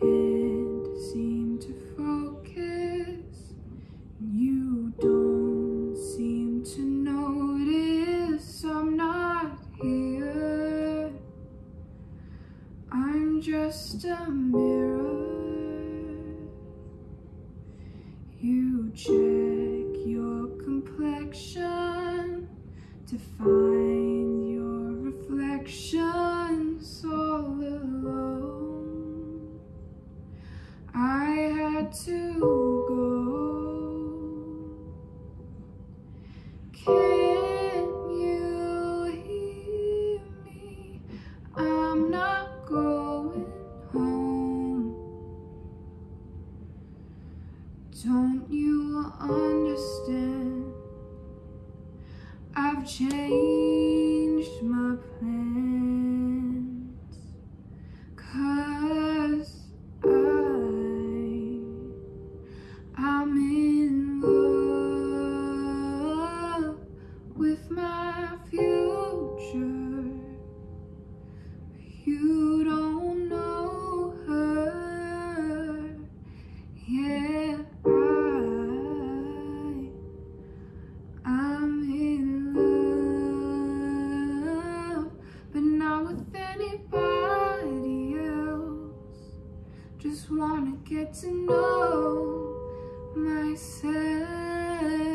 can't seem to focus, and you don't seem to notice I'm not here. I'm just a mirror. You check your complexion to find your reflections all alone. I had to go. Can you hear me? I'm not going home. Don't you understand? I've changed my plans, 'cause I'm in love with my future. You don't know her. Yeah, I'm in love, with anybody else. Just wanna get to know myself.